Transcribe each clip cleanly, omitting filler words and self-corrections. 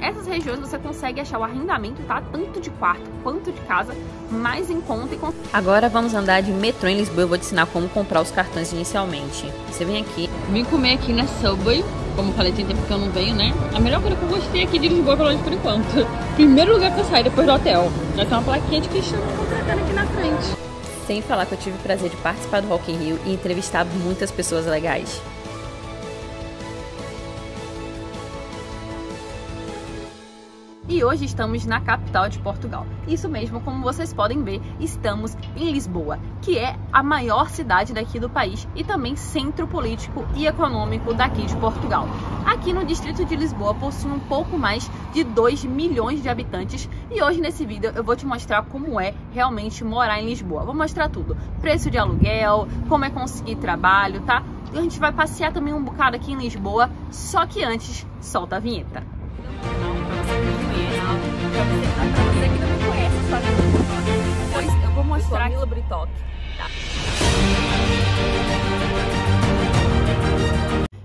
Essas regiões você consegue achar o arrendamento, tá? Tanto de quarto quanto de casa, mais em conta. Agora vamos andar de metrô em Lisboa. Eu vou te ensinar como comprar os cartões inicialmente. Você vem aqui. Vim comer aqui na Subway. Como eu falei, tem tempo que eu não venho, né? A melhor coisa que eu gostei aqui de Lisboa, pelo menos por enquanto. Primeiro lugar que eu saí depois do hotel. Já tem uma plaquinha de questão contratando aqui na frente. Sem falar que eu tive o prazer de participar do Rock in Rio e entrevistar muitas pessoas legais. E hoje estamos na capital de Portugal. Isso mesmo, como vocês podem ver, estamos em Lisboa, que é a maior cidade daqui do país e também centro político e econômico daqui de Portugal. Aqui no distrito de Lisboa possui um pouco mais de 2 milhões de habitantes e hoje nesse vídeo eu vou te mostrar como é realmente morar em Lisboa. Vou mostrar tudo, preço de aluguel, como é conseguir trabalho, tá? E a gente vai passear também um bocado aqui em Lisboa, só que antes, solta a vinheta. Você que não me conhece, só que... Pois eu vou mostrar a Mila Britoque. Tá.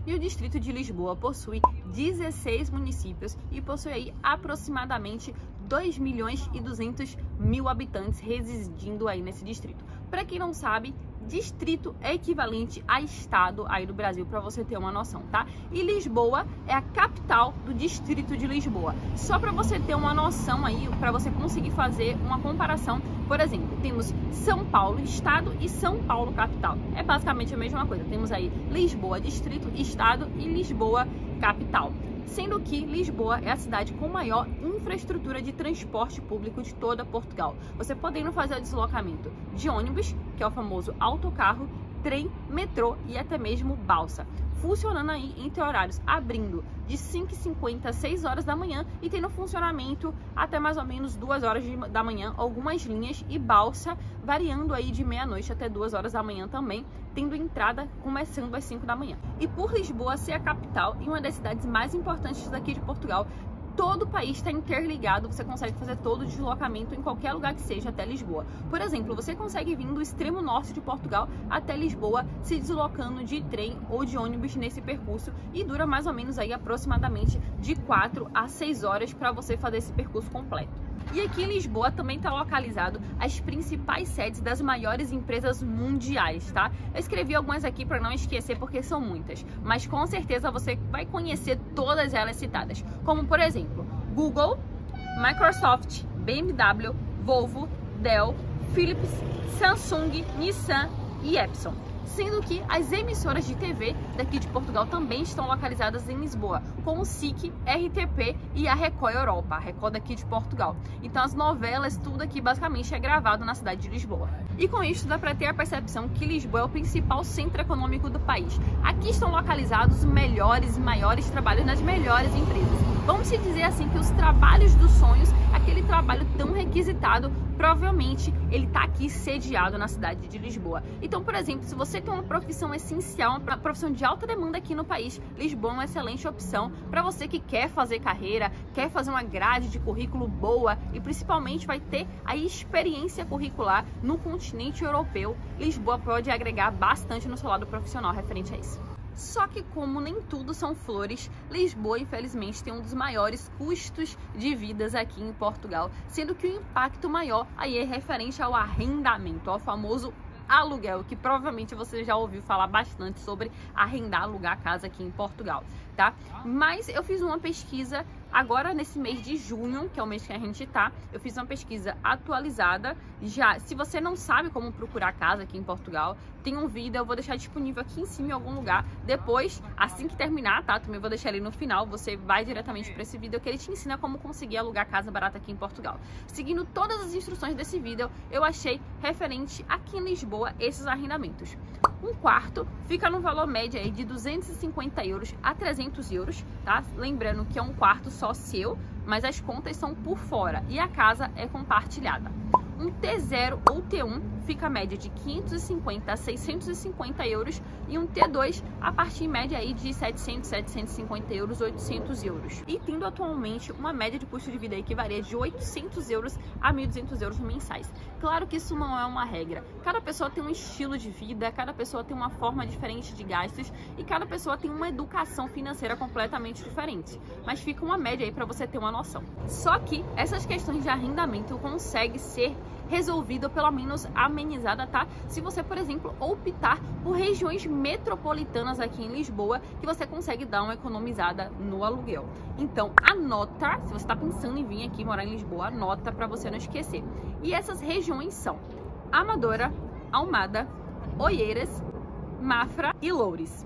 E o distrito de Lisboa possui 16 municípios e possui aí aproximadamente 2 milhões e 200 mil habitantes residindo aí nesse distrito. Para quem não sabe, distrito é equivalente a estado aí do Brasil, para você ter uma noção, tá? E Lisboa é a capital do distrito de Lisboa. Só para você ter uma noção aí, para você conseguir fazer uma comparação, por exemplo, temos São Paulo, estado, e São Paulo, capital. É basicamente a mesma coisa. Temos aí Lisboa, distrito, estado, e Lisboa, capital. Sendo que Lisboa é a cidade com maior infraestrutura de transporte público de toda Portugal. Você podendo fazer o deslocamento de ônibus, que é o famoso autocarro, trem, metrô e até mesmo balsa. Funcionando aí entre horários, abrindo de 5h50 às 6 horas da manhã e tendo funcionamento até mais ou menos 2 horas da manhã, algumas linhas, e balsa variando aí de meia-noite até 2 horas da manhã também, tendo entrada começando às 5 da manhã. E por Lisboa ser a capital e uma das cidades mais importantes daqui de Portugal, todo o país está interligado, você consegue fazer todo o deslocamento em qualquer lugar que seja até Lisboa. Por exemplo, você consegue vir do extremo norte de Portugal até Lisboa se deslocando de trem ou de ônibus nesse percurso, e dura mais ou menos aí aproximadamente de 4 a 6 horas para você fazer esse percurso completo. E aqui em Lisboa também está localizado as principais sedes das maiores empresas mundiais, tá? Eu escrevi algumas aqui para não esquecer porque são muitas, mas com certeza você vai conhecer todas elas citadas, como por exemplo, Google, Microsoft, BMW, Volvo, Dell, Philips, Samsung, Nissan e Epson. Sendo que as emissoras de TV daqui de Portugal também estão localizadas em Lisboa, como o SIC, RTP e a Record Europa, a Record daqui de Portugal. Então as novelas, tudo aqui basicamente é gravado na cidade de Lisboa. E com isso dá para ter a percepção que Lisboa é o principal centro econômico do país. Aqui estão localizados os melhores e maiores trabalhos nas melhores empresas. Vamos se dizer assim que os trabalhos dos sonhos, aquele trabalho tão requisitado, provavelmente ele está aqui sediado na cidade de Lisboa. Então, por exemplo, se você tem uma profissão essencial, uma profissão de alta demanda aqui no país, Lisboa é uma excelente opção para você que quer fazer carreira, quer fazer uma grade de currículo boa e principalmente vai ter a experiência curricular no continente europeu. Lisboa pode agregar bastante no seu lado profissional referente a isso. Só que como nem tudo são flores, Lisboa infelizmente tem um dos maiores custos de vidas aqui em Portugal, sendo que o impacto maior aí é referente ao arrendamento, ao famoso aluguel, que provavelmente você já ouviu falar bastante sobre arrendar, alugar casa aqui em Portugal, tá? Mas eu fiz uma pesquisa agora nesse mês de junho, que é o mês que a gente tá, eu fiz uma pesquisa atualizada. Já, se você não sabe como procurar casa aqui em Portugal, tem um vídeo, eu vou deixar disponível aqui em cima em algum lugar. Depois, assim que terminar, tá? Também vou deixar ali no final, você vai diretamente para esse vídeo que ele te ensina como conseguir alugar casa barata aqui em Portugal. Seguindo todas as instruções desse vídeo, eu achei referente aqui em Lisboa esses arrendamentos. Um quarto fica no valor médio aí de 250 € a 300 €, tá? Lembrando que é um quarto só seu, mas as contas são por fora e a casa é compartilhada. um T0 ou T1 fica a média de 550 a 650 euros e um T2 a partir em média aí de 700, 750 euros, 800 euros. E tendo atualmente uma média de custo de vida aí que varia de 800 euros a 1.200 euros mensais. Claro que isso não é uma regra. Cada pessoa tem um estilo de vida, cada pessoa tem uma forma diferente de gastos e cada pessoa tem uma educação financeira completamente diferente. Mas fica uma média aí para você ter uma noção. Só que essas questões de arrendamento conseguem ser resolvidas, pelo menos amenizada, tá? Se você, por exemplo, optar por regiões metropolitanas aqui em Lisboa, que você consegue dar uma economizada no aluguel. Então, anota, se você está pensando em vir aqui morar em Lisboa, anota para você não esquecer. E essas regiões são Amadora, Almada, Oeiras, Mafra e Loures.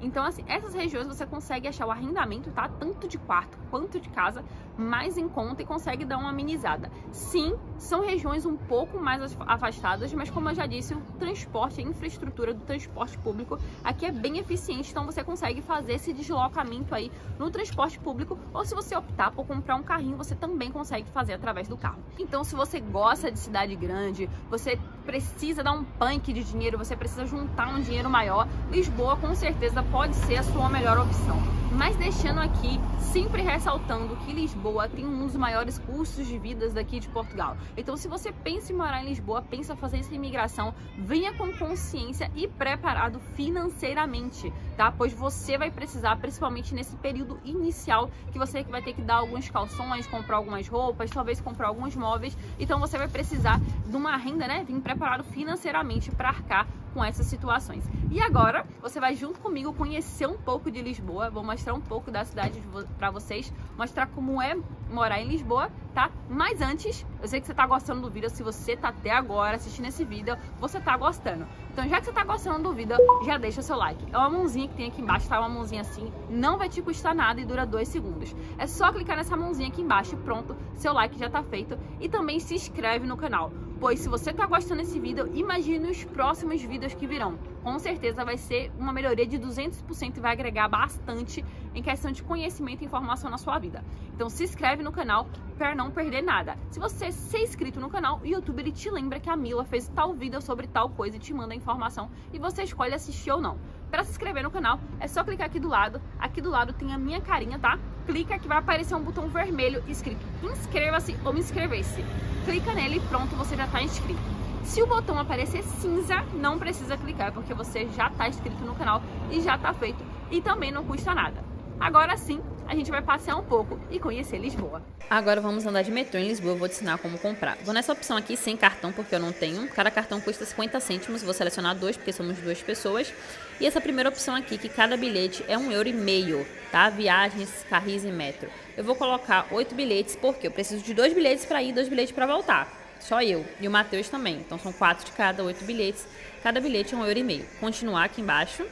Então, assim, essas regiões você consegue achar o arrendamento, tá? Tanto de quarto quanto de casa, mais em conta e consegue dar uma amenizada. Sim, são regiões um pouco mais afastadas, mas como eu já disse, o transporte, a infraestrutura do transporte público aqui é bem eficiente, então você consegue fazer esse deslocamento aí no transporte público, ou se você optar por comprar um carrinho, você também consegue fazer através do carro. Então, se você gosta de cidade grande, você precisa dar um punk de dinheiro, você precisa juntar um dinheiro maior, Lisboa com certeza pode ser a sua melhor opção. Mas deixando aqui, sempre ressaltando que Lisboa tem um dos maiores custos de vida daqui de Portugal. Então, se você pensa em morar em Lisboa, pensa em fazer essa imigração, venha com consciência e preparado financeiramente, tá? Pois você vai precisar, principalmente nesse período inicial, que você vai ter que dar alguns calções, comprar algumas roupas, talvez comprar alguns móveis. Então, você vai precisar de uma renda, né? Vem preparado financeiramente para arcar com essas situações. E agora, você vai junto comigo conhecer um pouco de Lisboa. Vou mostrar um pouco da cidade para vocês, mostrar como é morar em Lisboa, tá? Mas antes, eu sei que você tá gostando do vídeo, se você tá até agora assistindo esse vídeo, você tá gostando. Então, já que você tá gostando do vídeo, já deixa o seu like. É uma mãozinha que tem aqui embaixo, tá? Uma mãozinha assim, não vai te custar nada e dura 2 segundos. É só clicar nessa mãozinha aqui embaixo e pronto, seu like já tá feito. E também se inscreve no canal, pois se você tá gostando desse vídeo, imagine os próximos vídeos que virão. Com certeza vai ser uma melhoria de 200% e vai agregar bastante em questão de conhecimento e informação na sua vida. Então se inscreve no canal para não perder nada. Se você ser inscrito no canal, o YouTube ele te lembra que a Mila fez tal vídeo sobre tal coisa e te manda a informação e você escolhe assistir ou não. Para se inscrever no canal é só clicar aqui do lado. Aqui do lado tem a minha carinha, tá? Clica que vai aparecer um botão vermelho escrito inscreva-se ou inscrever-se. Clica nele e pronto, você já está inscrito. Se o botão aparecer cinza, não precisa clicar, porque você já está inscrito no canal e já está feito e também não custa nada. Agora sim, a gente vai passear um pouco e conhecer Lisboa. Agora vamos andar de metrô em Lisboa, eu vou te ensinar como comprar. Vou nessa opção aqui sem cartão, porque eu não tenho. Cada cartão custa 50 cêntimos, vou selecionar 2, porque somos 2 pessoas. E essa primeira opção aqui, que cada bilhete é 1,5 €, tá? Viagens, carris e metro. Eu vou colocar 8 bilhetes, porque eu preciso de 2 bilhetes para ir e 2 bilhetes para voltar. Só eu e o Matheus também. Então são 4 de cada, 8 bilhetes. Cada bilhete é 1,5 €. Continuar aqui embaixo.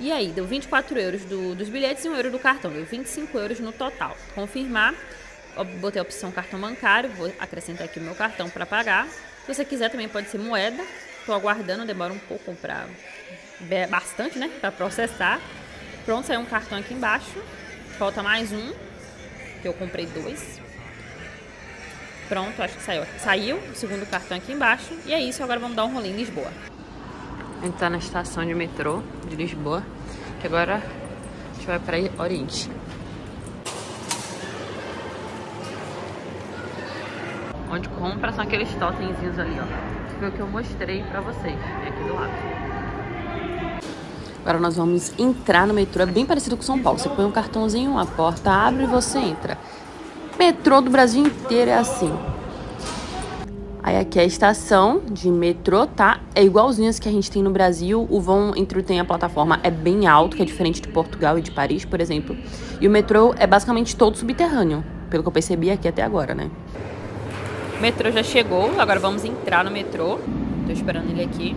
E aí, deu 24 euros dos bilhetes e 1 euro do cartão. Deu 25 euros no total. Confirmar. Botei a opção cartão bancário. Vou acrescentar aqui o meu cartão para pagar. Se você quiser também pode ser moeda. Estou aguardando, demora um pouco para... bastante, né? Para processar. Pronto, saiu um cartão aqui embaixo. Falta mais um, que eu comprei 2. Pronto, acho que saiu. Saiu o segundo cartão aqui embaixo. E é isso, agora vamos dar um rolê em Lisboa. A gente tá na estação de metrô de Lisboa, que agora a gente vai para Oriente. Onde compra são aqueles totemzinhos ali, ó. Foi o que eu mostrei pra vocês, é aqui do lado. Agora nós vamos entrar no metrô, é bem parecido com São Paulo. Você põe um cartãozinho, a porta abre e você entra. Metrô do Brasil inteiro é assim. Aí aqui é a estação de metrô, tá? É igualzinho as que a gente tem no Brasil. O vão entre o trem e a plataforma é bem alto, que é diferente de Portugal e de Paris, por exemplo. E o metrô é basicamente todo subterrâneo, pelo que eu percebi aqui até agora, né? O metrô já chegou, agora vamos entrar no metrô. Tô esperando ele aqui.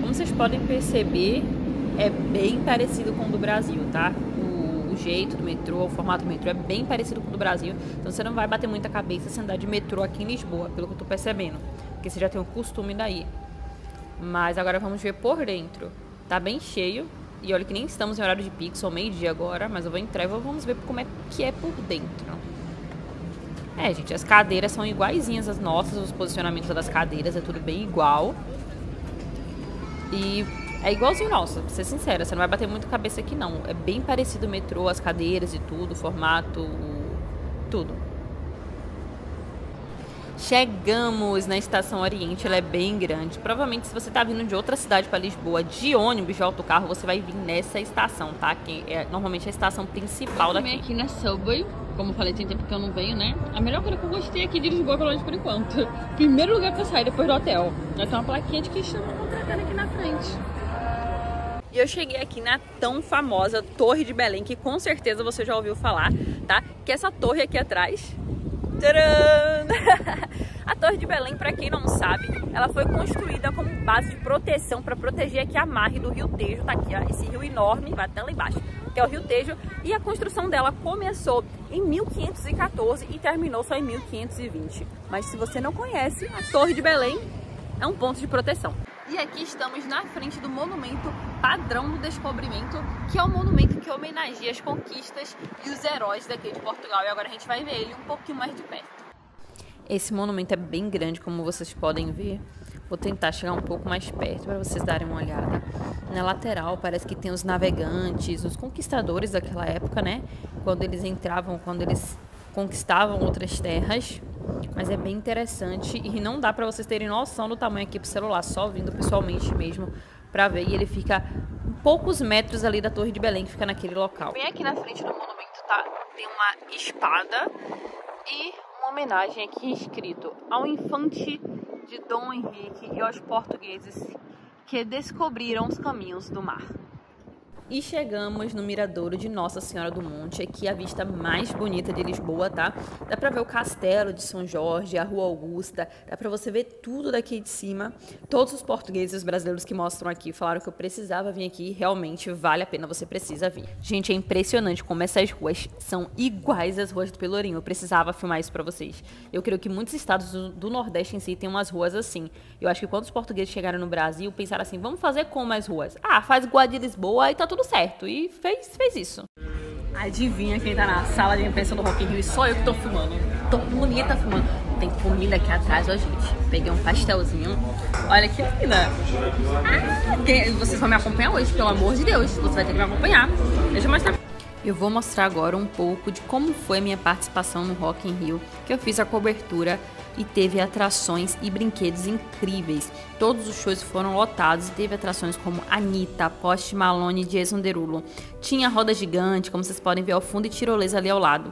Como vocês podem perceber, é bem parecido com o do Brasil, tá? O jeito do metrô, o formato do metrô é bem parecido com o do Brasil, então você não vai bater muita cabeça se andar de metrô aqui em Lisboa, pelo que eu tô percebendo, porque você já tem o costume daí. Mas agora vamos ver por dentro, tá bem cheio, e olha que nem estamos em horário de pico, são meio-dia agora, mas eu vou entrar e vamos ver como é que é por dentro. É, gente, as cadeiras são iguaizinhas as nossas, os posicionamentos das cadeiras é tudo bem igual. E é igualzinho nosso, pra ser sincera, você não vai bater muito cabeça aqui não. É bem parecido o metrô, as cadeiras e tudo, o formato, tudo. Chegamos na Estação Oriente, ela é bem grande. Provavelmente se você tá vindo de outra cidade para Lisboa, de ônibus, de autocarro, você vai vir nessa estação, tá? Que é normalmente a estação principal daqui. Eu aqui na Subway, como eu falei, tem tempo que eu não venho, né? A melhor coisa que eu gostei aqui de Lisboa, pelo menos por enquanto. Primeiro lugar pra sair depois do hotel. Já tem uma plaquinha de que chama contratando aqui na frente. E eu cheguei aqui na tão famosa Torre de Belém, que com certeza você já ouviu falar, tá? Que essa torre aqui atrás... Tcharam! A Torre de Belém, pra quem não sabe, ela foi construída como base de proteção para proteger aqui a margem do Rio Tejo, tá aqui, ó, esse rio enorme, vai até lá embaixo, que é o Rio Tejo. E a construção dela começou em 1514 e terminou só em 1520. Mas se você não conhece, a Torre de Belém é um ponto de proteção. E aqui estamos na frente do Monumento Padrão do Descobrimento, que é um monumento que homenageia as conquistas e os heróis daqui de Portugal. E agora a gente vai ver ele um pouquinho mais de perto. Esse monumento é bem grande, como vocês podem ver. Vou tentar chegar um pouco mais perto para vocês darem uma olhada. Na lateral parece que tem os navegantes, os conquistadores daquela época, né? Quando eles entravam, quando eles conquistavam outras terras. Mas é bem interessante e não dá pra vocês terem noção do tamanho aqui pro celular, só vindo pessoalmente mesmo pra ver. E ele fica poucos metros ali da Torre de Belém, que fica naquele local. Bem aqui na frente do monumento tá, tem uma espada e uma homenagem aqui escrito ao infante de Dom Henrique e aos portugueses que descobriram os caminhos do mar. E chegamos no Miradouro de Nossa Senhora do Monte, aqui a vista mais bonita de Lisboa, tá? Dá pra ver o Castelo de São Jorge, a Rua Augusta, dá pra você ver tudo daqui de cima. Todos os portugueses e os brasileiros que mostram aqui falaram que eu precisava vir aqui, realmente vale a pena, você precisa vir. Gente, é impressionante como essas ruas são iguais às ruas do Pelourinho, eu precisava filmar isso pra vocês. Eu creio que muitos estados do Nordeste em si tem umas ruas assim. Eu acho que quando os portugueses chegaram no Brasil, pensaram assim, vamos fazer como as ruas? Ah, faz igual a de Lisboa e tá tudo certo, e fez isso. Adivinha quem tá na sala de imprensa do Rock in Rio e só eu que tô filmando. Tô bonita filmando. Tem comida aqui atrás, ó, gente. Peguei um pastelzinho. Olha que linda. Vocês vão me acompanhar hoje, pelo amor de Deus. Você vai ter que me acompanhar. Deixa eu mostrar. Eu vou mostrar agora um pouco de como foi a minha participação no Rock in Rio, que eu fiz a cobertura e teve atrações e brinquedos incríveis. Todos os shows foram lotados e teve atrações como Anitta, Post Malone e Jason Derulo. Tinha roda gigante, como vocês podem ver ao fundo, e tirolesa ali ao lado.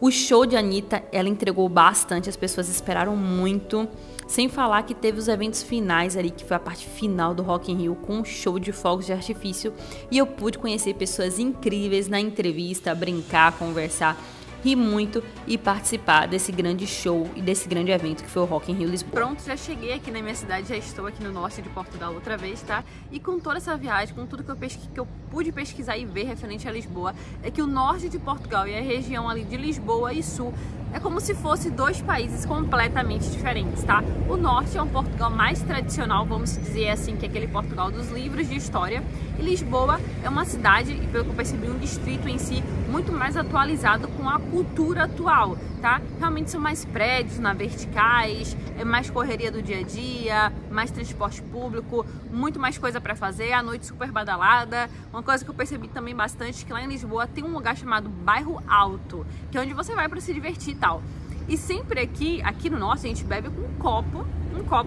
O show de Anitta, ela entregou bastante, as pessoas esperaram muito. Sem falar que teve os eventos finais ali, que foi a parte final do Rock in Rio, com um show de fogos de artifício. E eu pude conhecer pessoas incríveis na entrevista, brincar, conversar, rir muito e participar desse grande show e desse grande evento que foi o Rock in Rio Lisboa. Pronto, já cheguei aqui na minha cidade, já estou aqui no norte de Portugal outra vez, tá? E com toda essa viagem, com tudo que eu pude pesquisar e ver referente a Lisboa, é que o norte de Portugal e a região ali de Lisboa e Sul é como se fosse dois países completamente diferentes, tá? O norte é um Portugal mais tradicional, vamos dizer assim, que é aquele Portugal dos livros de história. E Lisboa é uma cidade, e pelo que eu percebi, um distrito em si, muito mais atualizado com a cultura atual, tá? Realmente são mais prédios na verticais, é mais correria do dia a dia, mais transporte público, muito mais coisa pra fazer, a noite super badalada. Uma coisa que eu percebi também bastante, que lá em Lisboa tem um lugar chamado Bairro Alto, que é onde você vai pra se divertir e tal. E sempre aqui no norte, a gente bebe com um copo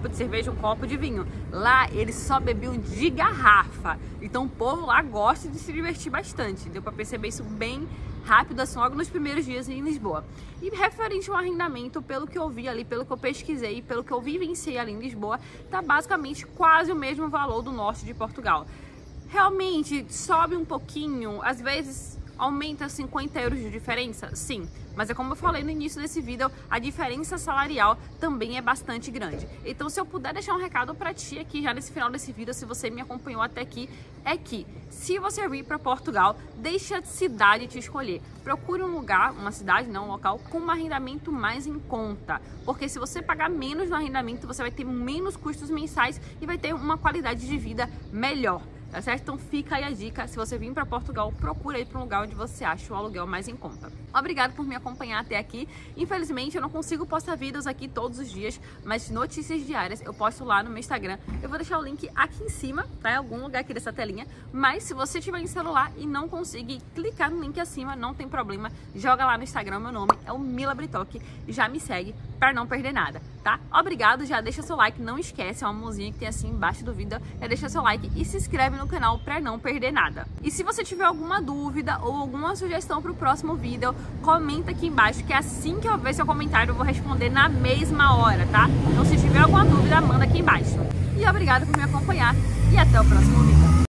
de cerveja, um copo de vinho. Lá eles só bebiam de garrafa, então o povo lá gosta de se divertir bastante. Deu pra perceber isso bem rápido, assim, logo nos primeiros dias em Lisboa. E referente ao arrendamento, pelo que eu vi ali, pelo que eu pesquisei, pelo que eu vivenciei ali em Lisboa, tá basicamente quase o mesmo valor do norte de Portugal. Realmente sobe um pouquinho, às vezes aumenta 50 euros de diferença, sim. Mas é como eu falei no início desse vídeo, a diferença salarial também é bastante grande. Então se eu puder deixar um recado pra ti aqui já nesse final desse vídeo, se você me acompanhou até aqui, é que se você vir pra Portugal, deixa a cidade te escolher. Procure um lugar, uma cidade, não um local, com um arrendamento mais em conta. Porque se você pagar menos no arrendamento, você vai ter menos custos mensais e vai ter uma qualidade de vida melhor. tá certo? Então fica aí a dica, se você vir para Portugal, procura aí para um lugar onde você acha o aluguel mais em conta. Obrigado por me acompanhar até aqui. Infelizmente eu não consigo postar vídeos aqui todos os dias, mas notícias diárias eu posto lá no meu Instagram. Eu vou deixar o link aqui em cima, tá? Em algum lugar aqui dessa telinha, mas se você tiver em celular e não conseguir clicar no link acima, não tem problema, joga lá no Instagram, meu nome é o Mila Britoque, já me segue para não perder nada, tá? Obrigado, já deixa seu like, não esquece, é uma mãozinha que tem assim embaixo do vídeo, já deixa seu like e se inscreve no canal para não perder nada. E se você tiver alguma dúvida ou alguma sugestão para o próximo vídeo, comenta aqui embaixo, que assim que eu ver seu comentário eu vou responder na mesma hora, tá? Então se tiver alguma dúvida, manda aqui embaixo. E obrigado por me acompanhar e até o próximo vídeo.